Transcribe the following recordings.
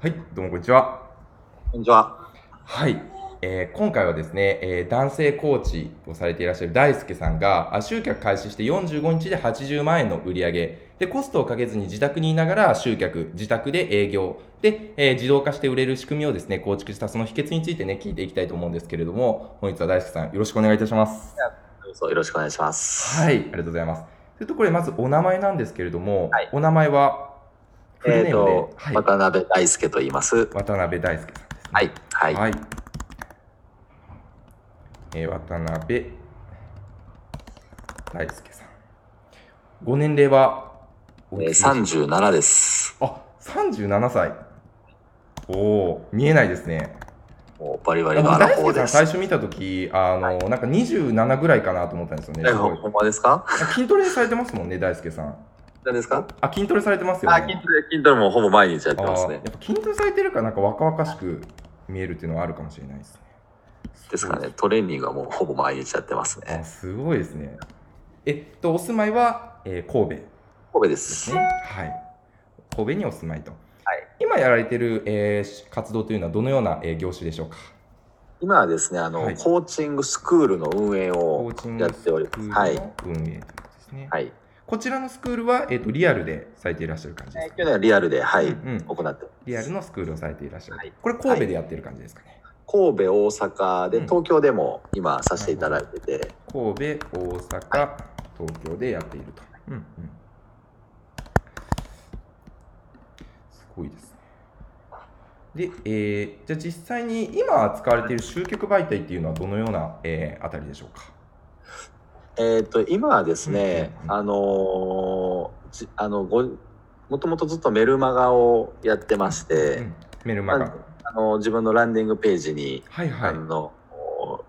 はい、どうもこんにちは。こんにちは。はい、今回はですね、男性コーチをされていらっしゃる大輔さんが集客開始して45日で80万円の売り上げで、コストをかけずに自宅にいながら集客、自宅で営業で、自動化して売れる仕組みをですね構築したその秘訣についてね聞いていきたいと思うんですけれども、本日は大輔さんよろしくお願いいたします。どうぞよろしくお願いします。はい、ありがとうございます。というところでまずお名前なんですけれども、はい、お名前ははい、渡辺大輔と言います。渡辺大輔さんですね。はいはい、はい、渡辺大輔さん、ご年齢は37です。あ、37歳。お、見えないですね。もうバリバリのアラフォーです。大輔さん最初見たときなんか27ぐらいかなと思ったんですよね。ほんまですか？筋トレされてますもんね、大輔さん。何ですか？あ、筋トレされてますよね。あ、筋トレもほぼ毎日やってますね。やっぱ筋トレされてるからなんか若々しく見えるっていうのはあるかもしれないですね。ですからね、トレーニングはもうほぼ毎日やってますね。あ、すごいですね。お住まいは、神戸ですね。はい。神戸にお住まいと。はい、今やられてる、活動というのはどのような、業種でしょうか？今はですね、はい、コーチングスクールの運営をやっております。はい。運営ですね。はい。こちらのスクールは、リアルでされていらっしゃる感じですか？去年はリアルで、はい、行ってます。リアルのスクールをされていらっしゃる。はい、これ神戸でやってる感じですかね？はい、神戸、大阪で、東京でも今させていただいてて、神戸、大阪、はい、東京でやっていると。すごいですね。で、じゃあ実際に今使われている集客媒体っていうのはどのような、あたりでしょうか？今はですね、もともとずっとメルマガをやってまして、メルマガ、自分のランディングページに、はいはい、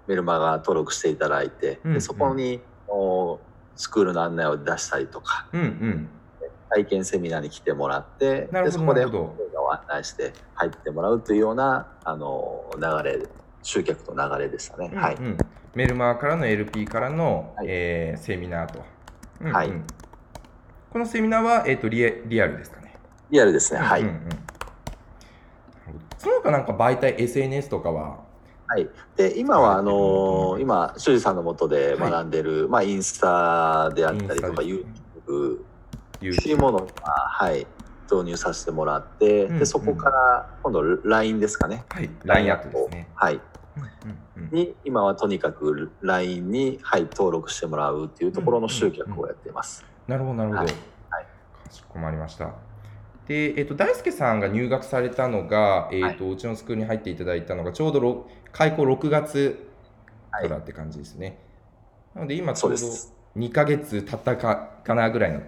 メルマガ登録していただいて、でそこにスクールの案内を出したりとか、体験セミナーに来てもらって、でそこで案内して入ってもらうというような流れ、集客の流れでしたね。はい。メルマーからの LP からの、はい、セミナーと、はい、このセミナーは、リアルですかね？リアルですね。はい。その他なんか媒体 SNS とかは、はい、で今は今修二さんの下で学んでる、はい、まあ、インスタであったりとか YouTube というものを、はい、導入させてもらって、でそこから今度 LINE ですかね。はい、LINE@ですね。はい。に今はとにかく LINE に、はい、登録してもらうっていうところの集客をやっています。なるほど。はいはい、かしこまりました。で、大輔さんが入学されたのが、うちのスクールに入っていただいたのがちょうど開校6月からって感じですね。はい、なので今ちょうど2ヶ月経ったかなぐらいの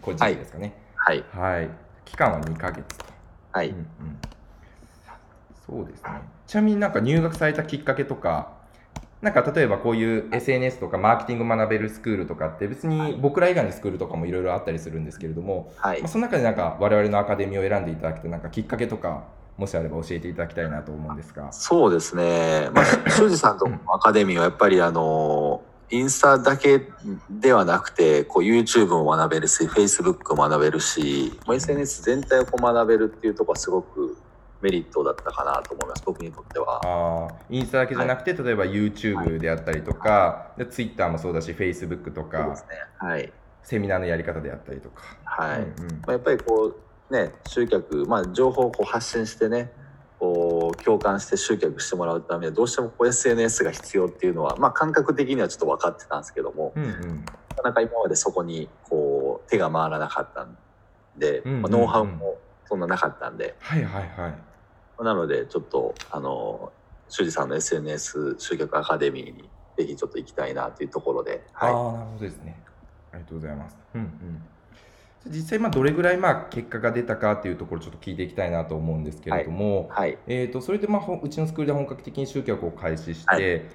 こ時期ですかね。はいはいはい、期間は2ヶ月と。はい。そうですね。ちなみになんか入学されたきっかけとか、なんか例えばこういう SNS とかマーケティング学べるスクールとかって別に僕ら以外のスクールとかもいろいろあったりするんですけれども、はい、その中でなんか我々のアカデミーを選んでいただくとなんかきっかけとかもしあれば教えていただきたいなと思うんですが。そうですね。まあ修二さんとのアカデミーはやっぱりインスタだけではなくてこう YouTube も学べるし Facebook も学べるし、SNS 全体を学べるっていうところはすごくメリットだったかなと思います、僕にとっては。インスタだけじゃなくて、はい、例えば YouTube であったりとか、はい、Twitter もそうだし Facebook とか、ね、はい、セミナーのやり方であったりとか、はい、やっぱりこうね集客、まあ、情報をこう発信してねこう共感して集客してもらうためにはどうしてもこう SNS が必要っていうのは、まあ、感覚的にはちょっと分かってたんですけども、なかなか今までそこにこう手が回らなかったんで、ノウハウもそんななかったんで、なのでちょっと修二さんの SNS 集客アカデミーにぜひちょっと行きたいなというところで、はい、なるほどですね。ありがとうございます。実際どれぐらい結果が出たかというところをちょっと聞いていきたいなと思うんですけれども、それでうちのスクールで本格的に集客を開始して、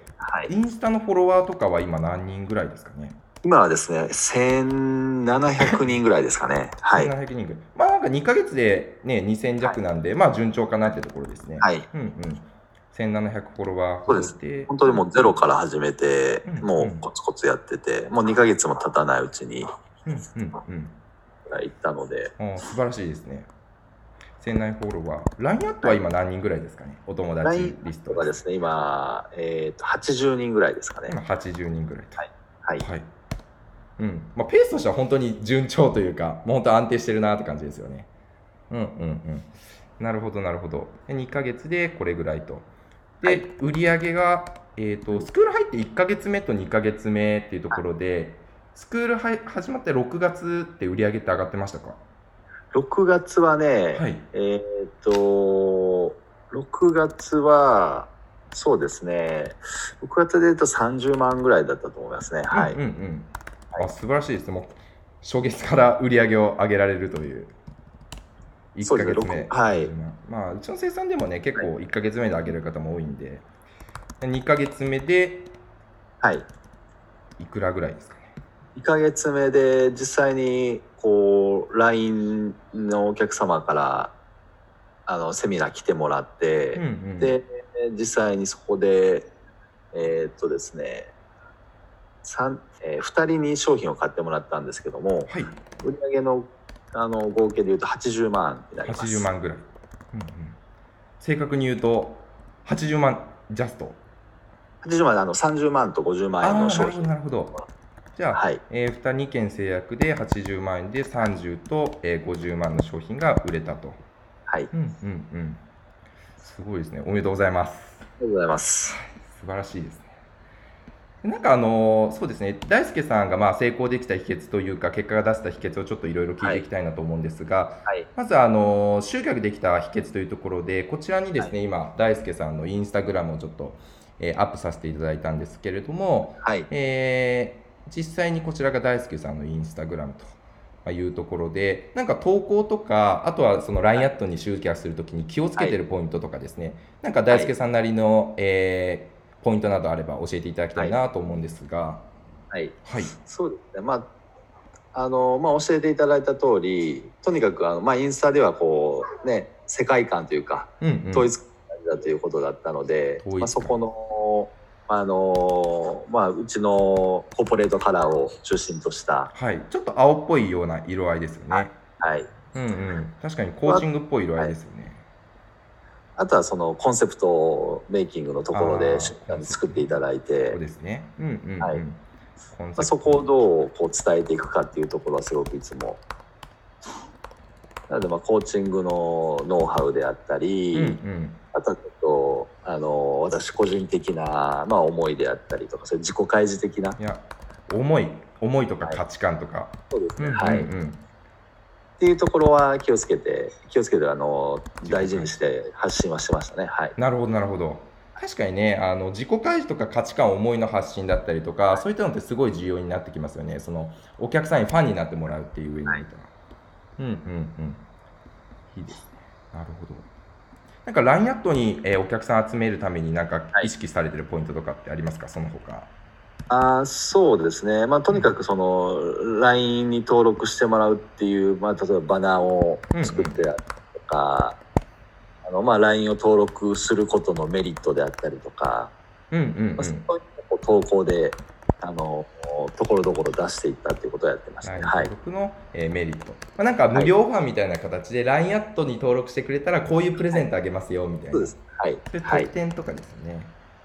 インスタのフォロワーとかは今何人ぐらいですかね？今はですね、1700人ぐらいですかね。はい。1700人ぐらい。まあなんか2ヶ月でね、2000弱なんで、まあ順調かなってところですね。はい。1700フォロワー。そうです。本当にもうゼロから始めて、もうコツコツやってて、もう2ヶ月も経たないうちに、いったので。素晴らしいですね。1000人フォロワー。LINE@は今何人ぐらいですかね、お友達リストはですね、今、80人ぐらいですかね。今80人ぐらいと。はい。はいはいうんまあ、ペースとしては本当に順調というか、もう本当安定してるなって感じですよね。うんうんうん。なるほどなるほど。2ヶ月でこれぐらいと。で、はい、売り上げが、スクール入って1ヶ月目と2ヶ月目っていうところで、はい、スクール始まって6月って売り上げって上がってましたか？6月はね、はい、6月はそうですね、6月で言うと30万ぐらいだったと思いますね。はい。うんうんうんあ素晴らしいです。もう初月から売り上げを上げられるという1ヶ月目。はい。まあうちの生産でもね結構1ヶ月目で上げる方も多いんで、2ヶ月目ではいいくらぐらいですかね。2ヶ月目で実際にこう LINE のお客様からセミナー来てもらって、うんうん、で実際にそこでですね。2人に商品を買ってもらったんですけども、はい、売上の、合計で言うと80万になります。80万ぐらい、うんうん、正確に言うと80万ジャスト80万30万と50万円の商品。なるほど。じゃあ、はい2件制約で80万円で30と、50万の商品が売れたと。はい、うんうんうん、すごいですね。おめでとうございます。ありがとうございます。素晴らしいですね。なんかそうですね、大輔さんがまあ成功できた秘訣というか結果が出せた秘訣をちょっといろいろ聞いていきたいなと思うんですが、はいはい、まず集客できた秘訣というところで、こちらにですね、はい、今大輔さんのインスタグラムをちょっと、アップさせていただいたんですけれども、はい実際にこちらが大輔さんのインスタグラムというところで、なんか投稿とかあとはその LINE アットに集客するときに気をつけているポイントとかですね、はい、なんか大輔さんなりの、ポイントなどあれば教えていただきたいなと思うんですが、はい、はい、そうですね。まあまあ、教えていただいた通り、とにかくまあ、インスタではこうね世界観というか、うんうん、統一だということだったので、まあ、そこのまあ、うちのコーポレートカラーを中心とした、はい、ちょっと青っぽいような色合いですよね。はい、うんうん、確かにコーチングっぽい色合いですよね。まあはいあとはそのコンセプトメイキングのところで作っていただいて、そこをどうこう伝えていくかっていうところはすごくいつもなので、まあコーチングのノウハウであったり、うんうん、あとはちょっと私個人的な、まあ、思いであったりとか、それ自己開示的な、いや思いとか価値観とか、はい、そうですね、うんうんうん、はいっていうところは気をつけて大事にして発信はしてましたね。はい、なるほどなるほど。確かにね、自己開示とか価値観、思いの発信だったりとか、そういったのってすごい重要になってきますよね。そのお客さんにファンになってもらうっていう上に、はい、うんうんうんいいですね。なるほど。なんか LINE アットにお客さん集めるためになんか意識されてるポイントとかってありますか、その他。そうですね、まあ、とにかくその LINE に登録してもらうっていう、まあ、例えばバナーを作ってとか、うんうんまあ、LINE を登録することのメリットであったりとか、うんうんうんまあ、そういった投稿でところどころ出していったっていうことをやってましたね。はい、登録の、メリット、まあ、なんか無料ファンみたいな形で LINE アットに登録してくれたらこういうプレゼントあげますよみたいな、そうです、はい、特典とかですね、はい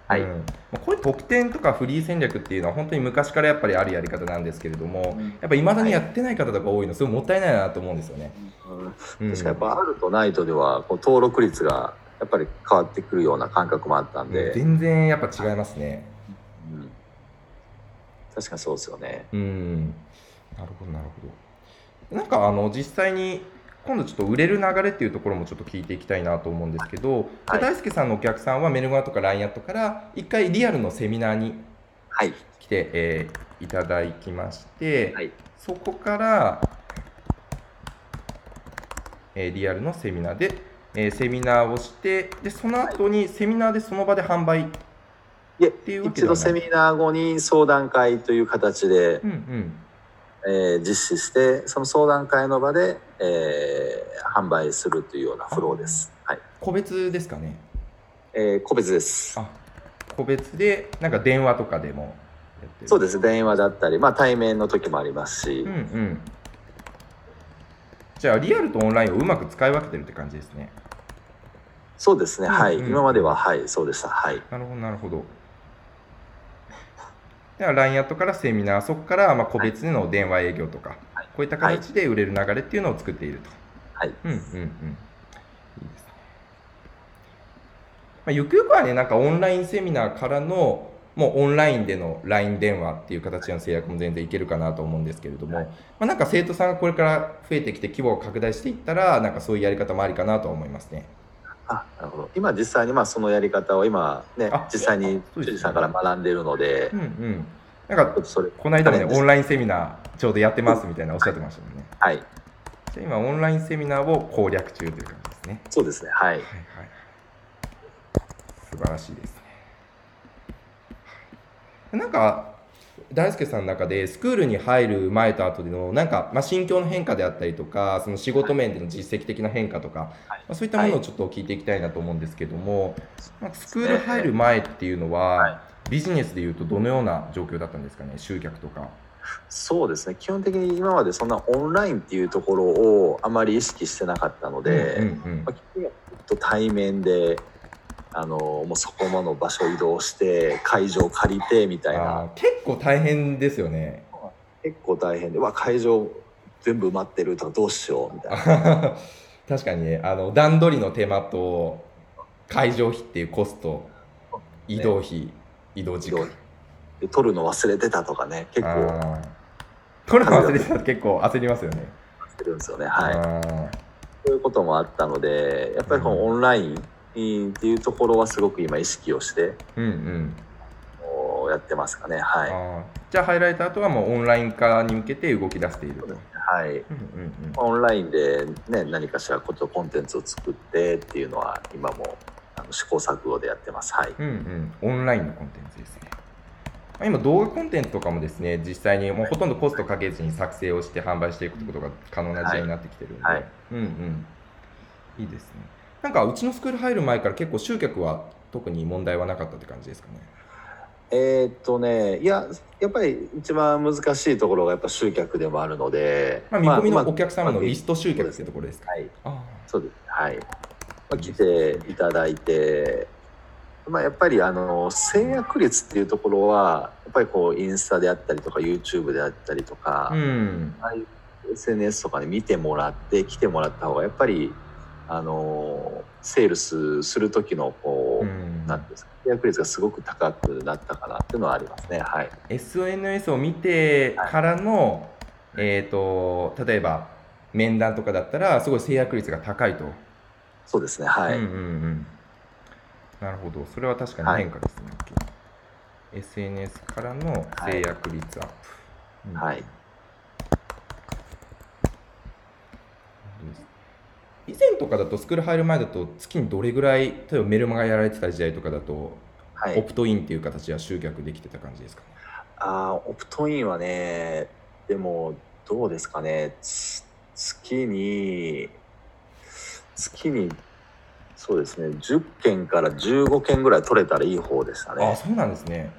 はいうん、こういう特典とかフリー戦略っていうのは本当に昔からやっぱりあるやり方なんですけれども、やっぱり未だにやってない方とか多いのすごいもったいないなと思うんですよね。うん、確かにやっぱあるとないとではこう登録率がやっぱり変わってくるような感覚もあったんで、うん、全然やっぱ違いますね。うん、確かにそうですよね。うん、なるほどなるほど。なんか実際に今度ちょっと売れる流れっていうところもちょっと聞いていきたいなと思うんですけど、はい、大輔さんのお客さんはメルマガとか LINE アットから1回リアルのセミナーに来て、はいいただきまして、はい、そこから、リアルのセミナーで、セミナーをして、でその後にセミナーでその場で販売っていうわけではない、一度セミナー後に相談会という形で、うんうん実施して、その相談会の場で、販売するというようなフローです。はい、個別ですかね。個別です。あ、個別でなんか電話とかでもやってる。そうです、電話だったり、まあ、対面の時もありますし、うんうん、じゃあリアルとオンラインをうまく使い分けてるって感じですね。そうですね、はい、うん、今までは、はい、そうでした、はい、なるほどなるほど。では LINE@ からセミナー、そこからまあ個別での電話営業とか、はい、こういった形で売れる流れっていうのを作っていると、はい、うんうんうん、いいですね。まあ、ゆくゆくはね、なんかオンラインセミナーからのもうオンラインでの LINE 電話っていう形の制約も全然いけるかなと思うんですけれども、はい、まあ、なんか生徒さんがこれから増えてきて規模を拡大していったら、なんかそういうやり方もありかなと思いますね。あ、なるほど。今実際にまあそのやり方を今ね、実際に辻さんから学んでいるので、うんうん、なんかそれこの間ね、オンラインセミナーちょうどやってますみたいなおっしゃってましたもんね。はい。じゃあ今オンラインセミナーを攻略中という感じですね。そうですね。はい。はいはい、素晴らしいですね。なんか大輔さんの中でスクールに入る前と後でのなんか、まあ、心境の変化であったりとか、その仕事面での実績的な変化とか、はい、まあ、そういったものをちょっと聞いていきたいなと思うんですけども、はい、スクール入る前っていうのは、はい、ビジネスでいうとどのような状況だったんですかね、集客とか。そうですね、基本的に今までそんなオンラインっていうところをあまり意識してなかったので、うんうんうん、まあ、結構対面でもうそこもの場所移動して会場借りてみたいな。結構大変ですよね。結構大変で、わ、会場全部埋まってるとどうしようみたいな確かにね、段取りの手間と会場費っていうコスト、移動費、ね、移動時間で取るの忘れてたとかね、結構取るの忘れてたと結構焦りますよね。焦るんですよね、はい。そういうこともあったので、やっぱりこのオンライン、うんっていうところはすごく今意識をして、うんうん、やってますかね、はい。あ、じゃあハイライトアートはもうオンライン化に向けて動き出していると、ね、はい、うんうんうん、オンラインで、ね、何かしらことコンテンツを作ってっていうのは今も試行錯誤でやってます、はい、うんうん、オンラインのコンテンツですね。今動画コンテンツとかもですね、実際にもうほとんどコストかけずに作成をして販売していくことが可能な時代になってきてるので、はいはい、うんうん、いいですね。なんかうちのスクール入る前から結構集客は特に問題はなかったって感じですかね。ね、いや、やっぱり一番難しいところがやっぱ集客でもあるので、まあ、見込みのお客様のリスト集客ってところですか。はい、あ、そうです、はい、まあ、来ていただいて、まあ、やっぱり制約率っていうところはやっぱりこうインスタであったりとか YouTube であったりとか、うん、SNS とかで見てもらって来てもらった方がやっぱりセールスする時のこうなんていうんですか、契約率がすごく高くなったかなっていうのはありますね、はい、SNS を見てからの、はい、例えば面談とかだったらすごい制約率が高いと。そうですね、はい、うんうんうん、なるほど、それは確かに変化ですね、はい、SNS からの制約率アップ、はい、はい、以前とかだとスクール入る前だと月にどれぐらい、例えばメルマガやられてた時代とかだと、はい、オプトインっていう形は集客できてた感じですかね。オプトインはね、でもどうですかね、月にそうですね、10件から15件ぐらい取れたらいい方でしたね。あ、そうなんですね。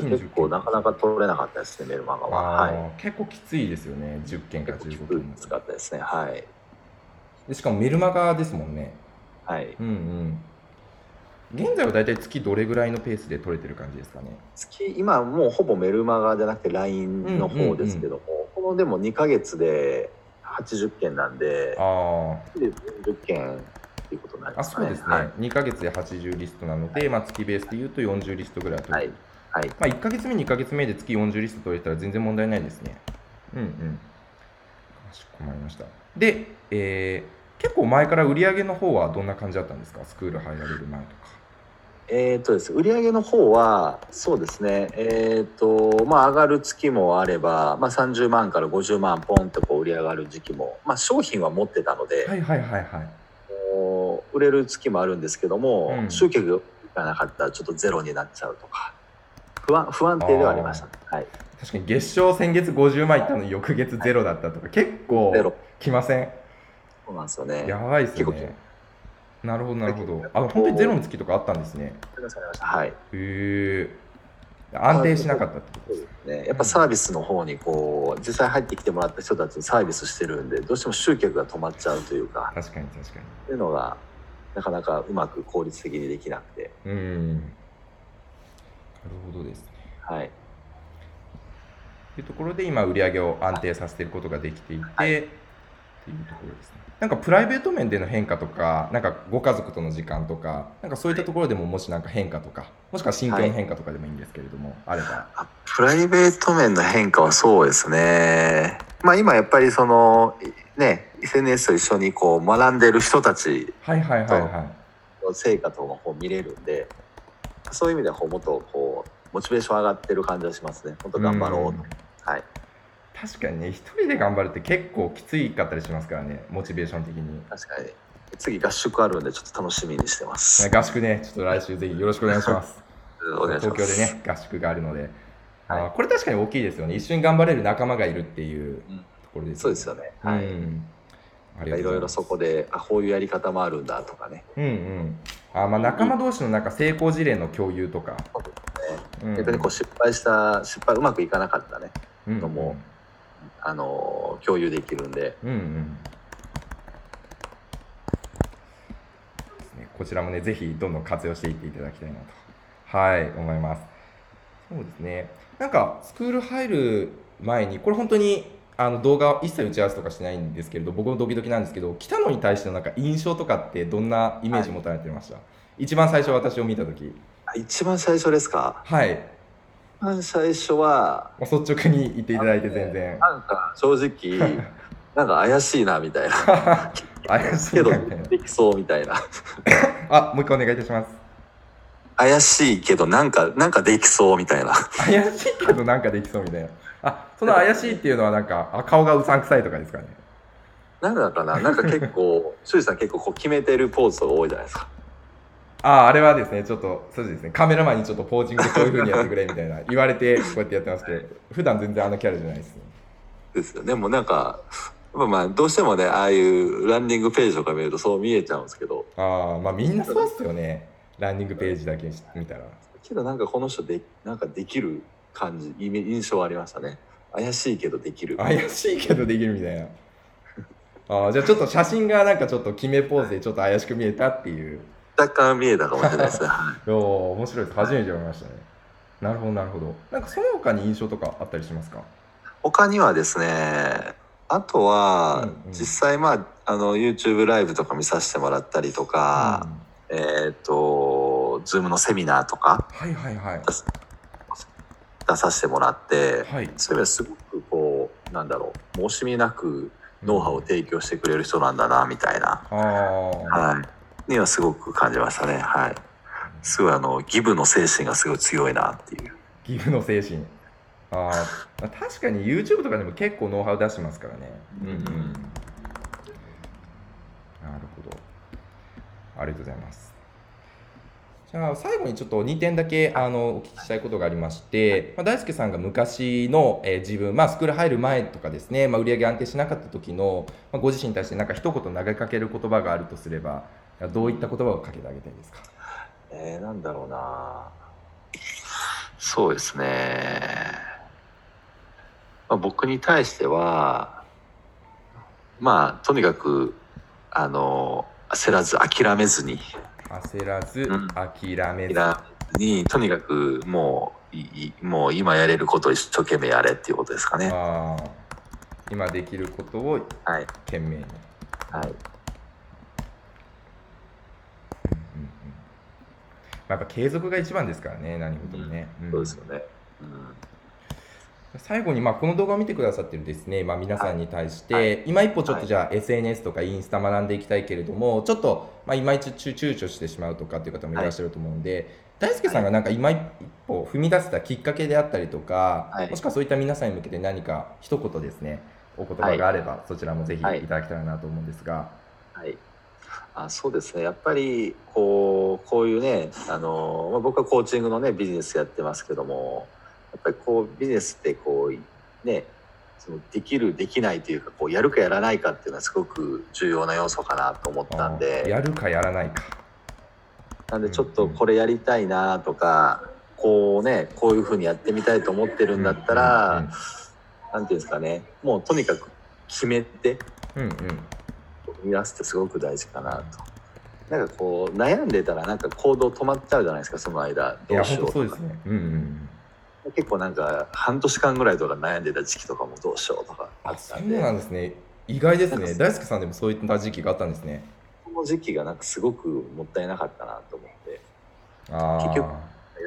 結構なかなか取れなかったですね、メルマガは、はい、結構きついですよね、10件から15件。結構きつかったですね、はい。しかもメルマガですもんね、はい、うんうん。現在はだいたい月どれぐらいのペースで取れてる感じですかね。月、今もうほぼメルマガじゃなくて LINE の方ですけども、うんうんうん、このでも2ヶ月で80件なんで、あ、40件ということになりますね。あ、そうですね、はい、2ヶ月で80リストなので、はい、まあ、月ベースでいうと40リストぐらい取れてる、はいはい、まあ、1ヶ月目2ヶ月目で月40リスト取れたら全然問題ないですね。うんうん、かしこまりました。で、結構前から売上の方はどんな感じだったんですか、スクール入られる前とか。です、売上の方はそうですね、まあ上がる月もあれば、まあ、30万から50万ポンとこう売り上がる時期も、まあ、商品は持ってたので、はいはいはいはい、売れる月もあるんですけども、うん、集客がなかったらちょっとゼロになっちゃうとか、不安定ではありました、ね、はい。確かに月賞先月50万いったのに翌月ゼロだったとか、はい、結構きません。そうなんですよね。やばいですね。なるほどなるほど。本当にゼロの月とかあったんですね。はい。へえ。安定しなかったってことですね。やっぱサービスの方にこう実際入ってきてもらった人たちにサービスしてるんで、どうしても集客が止まっちゃうというか、確かに確かにっていうのがなかなかうまく効率的にできなくて、なるほどですね。はい。というところで今売り上げを安定させていることができていて、はい、っていうところですね。なんかプライベート面での変化とか、なんかご家族との時間とか、なんかそういったところでももしなんか変化とか、もしくは心境の変化とかでもいいんですけれども、はい、あれば。プライベート面の変化はそうですね。まあ今やっぱりそのね、SNS と一緒にこう学んでる人たちの成果とかを見れるんで、そういう意味ではこうもっとこうモチベーション上がってる感じがしますね。本当頑張ろうと。はい。確かにね、一人で頑張るって結構きついかったりしますからね、モチベーション的に。確かに。次合宿あるんでちょっと楽しみにしてます。合宿ね、ちょっと来週ぜひよろしくお願いします。お願いします。東京でね、合宿があるので、はい、これ確かに大きいですよね。一緒に頑張れる仲間がいるっていうところですね。そうですよね。はい。いろいろそこで、あ、こういうやり方もあるんだとかね。まあ仲間同士のなんか成功事例の共有とか。逆にこう失敗うまくいかなかったね。のも共有できるんで、こちらもねぜひどんどん活用していっていただきたいなと、はい、思います。そうですね。なんかスクール入る前にこれ本当に動画を一切打ち合わせとかしないんですけれど、僕もドキドキなんですけど、北野に対してのなんか印象とかってどんなイメージ持たれてました？はい、一番最初私を見たとき。一番最初ですか？はい。最初は率直に言っていただいて全然なんか正直なんか怪しいなみたいな怪しいけどできそうみたいなあ、もう一回お願いいたします。怪しいけどなんかできそうみたいな怪しいけどなんかできそうみたいな。あ、その怪しいっていうのはなんか顔がうさんくさいとかですかね。なんだかな、なんか結構修二さん結構こう決めてるポーズが多いじゃないですか。あれはですね、ちょっとそうですね、カメラマンにちょっとポージングこういう風にやってくれみたいな言われてこうやってやってますけど、普段全然キャラじゃないですね。ですよね。もうなんかまあどうしてもね、ああいうランディングページとか見るとそう見えちゃうんですけど、まあみんなそうっすよね、ランディングページだけ見たら。けどなんかこの人なんかできる感じ、印象はありましたね。怪しいけどできる、怪しいけどできるみたいな。じゃあちょっと写真がなんかちょっと決めポーズでちょっと怪しく見えたっていう若干見えたかもしれないですね。面白いです。初めて見ましたね。なるほどなるほど。なんかその他に印象とかあったりしますか？他にはですね、あとは実際YouTube ライブとか見させてもらったりとか、Zoom のセミナーとか、出させてもらって、それはすごくこうなんだろう、惜しみなくノウハウを提供してくれる人なんだなみたいな。はい。にはすごく感じましたね。はい。すごいギブの精神がすごい強いなっていう。ギブの精神。確かに YouTube とかでも結構ノウハウ出してますからね。なるほど。ありがとうございます。じゃあ最後にちょっと2点だけお聞きしたいことがありまして、大輔さんが昔の自分、スクール入る前とかですね、売り上げ安定しなかった時のご自身に対してなんか一言投げかける言葉があるとすれば、どういった言葉をかけてあげたいですか？なんだろうな。そうですね。僕に対しては、とにかく焦らず諦めずに、とにかくもう今やれることを一生懸命やれっていうことですかね。今できることを懸命に。はい。やっぱ継続が一番ですからね、何事もね。そうですよね。最後にこの動画を見てくださってるですね、皆さんに対して、今一歩ちょっとじゃあ、SNS とかインスタ学んでいきたいけれども、ちょっといまいち躊躇してしまうとかっていう方もいらっしゃると思うんで、大輔さんがなんか今一歩踏み出せたきっかけであったりとか、もしくはそういった皆さんに向けて何か一言ですね、お言葉があれば、そちらもぜひいただきたいなと思うんですが。そうですね。やっぱりこういうね、僕はコーチングのねビジネスやってますけども、やっぱりこうビジネスってこうね、そのできるできないというか、こうやるかやらないかっていうのはすごく重要な要素かなと思ったんで、やるかやらないかなんでちょっとこれやりたいなとか、こうね、こういう風にやってみたいと思ってるんだったら、うんうんうん、なんていうんですかね、もうとにかく決めて、うんうん、出すってすごく大事かなと。なんかこう悩んでたらなんか行動止まっちゃうじゃないですか、その間どうしようとか。いや、本当そうですね。うんうん、結構なんか半年間ぐらいとか悩んでた時期とかもどうしようとかあったんで。そうなんですね。意外ですね。大輔さんでもそういった時期があったんですね。その時期がなんかすごくもったいなかったなと思って。あ、結局や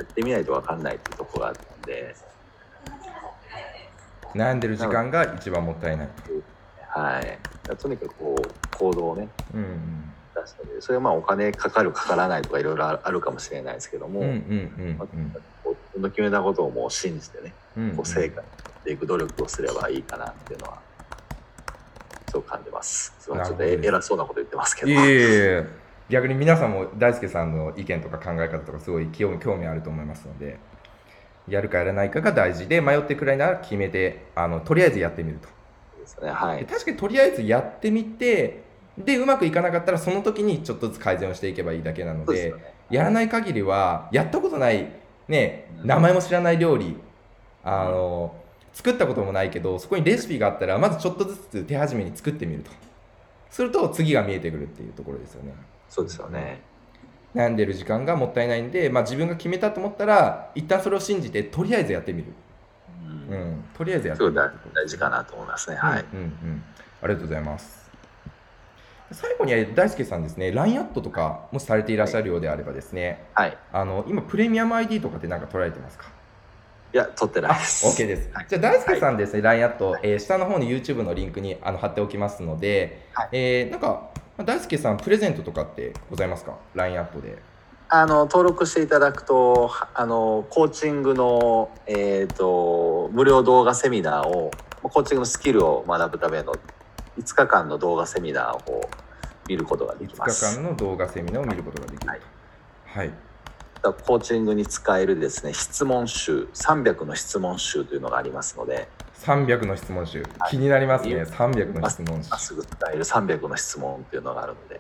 ってみないと分かんないっていうところがあったんで。悩んでる時間が一番もったいない。はい。とにかくこう行動をね。うんうん。出したので、それはまあお金かかるかからないとかいろいろあるかもしれないですけども、自分の決めたことをもう信じてね、うんうん、こう成果に持っていく努力をすればいいかなっていうのはそう感じます。ちょっと偉そうなこと言ってますけど。いやいやいや、逆に皆さんも大輔さんの意見とか考え方とかすごい興味あると思いますので、やるかやらないかが大事で、迷ってくらいなら決めて、とりあえずやってみると。ですね、はい、確かにとりあえずやってみて、でうまくいかなかったらその時にちょっとずつ改善をしていけばいいだけなの で、ね、やらない限りはやったことない、ね、名前も知らない料理、作ったこともないけどそこにレシピがあったらまずちょっとずつ手始めに作ってみるとすると次が見えてくるっていうところですよね。そうですよね。悩んでる時間がもったいないんで、まあ、自分が決めたと思ったら一旦それを信じてとりあえずやってみる、うんうん、とりあえずやってみる。大事かなと思いますね、はい、うんうんうん、ありがとうございます。最後に大輔さんですね、LINE@とかもしされていらっしゃるようであればですね、はい、今プレミアム ID とかって何か取られてますか？いや、取ってないです。 OK です、はい、じゃあ大輔さんですね、LINE@、はい、下の方に YouTube のリンクに貼っておきますので、はい、なんか大輔さんプレゼントとかってございますか？ LINE@で登録していただくとコーチングの、無料動画セミナーをコーチングのスキルを学ぶための5日間の動画セミナーを見ることができます。5日間の動画セミナーを見ることができる。はい。はい、コーチングに使えるですね、質問集、300の質問集というのがありますので。300の質問集、はい、気になりますね。300の質問集。すぐ使える300の質問というのがあるので。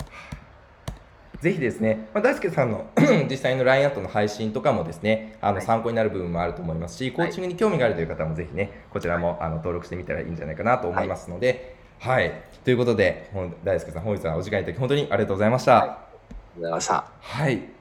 ぜひですね、大輔さんの実際の LINE@の配信とかもですね、はい、参考になる部分もあると思いますし、コーチングに興味があるという方もぜひね、こちらも登録してみたらいいんじゃないかなと思いますので、はいはい、ということで大輔さん本日はお時間いただき本当にありがとうございました。はい、ありがとうございました。はい。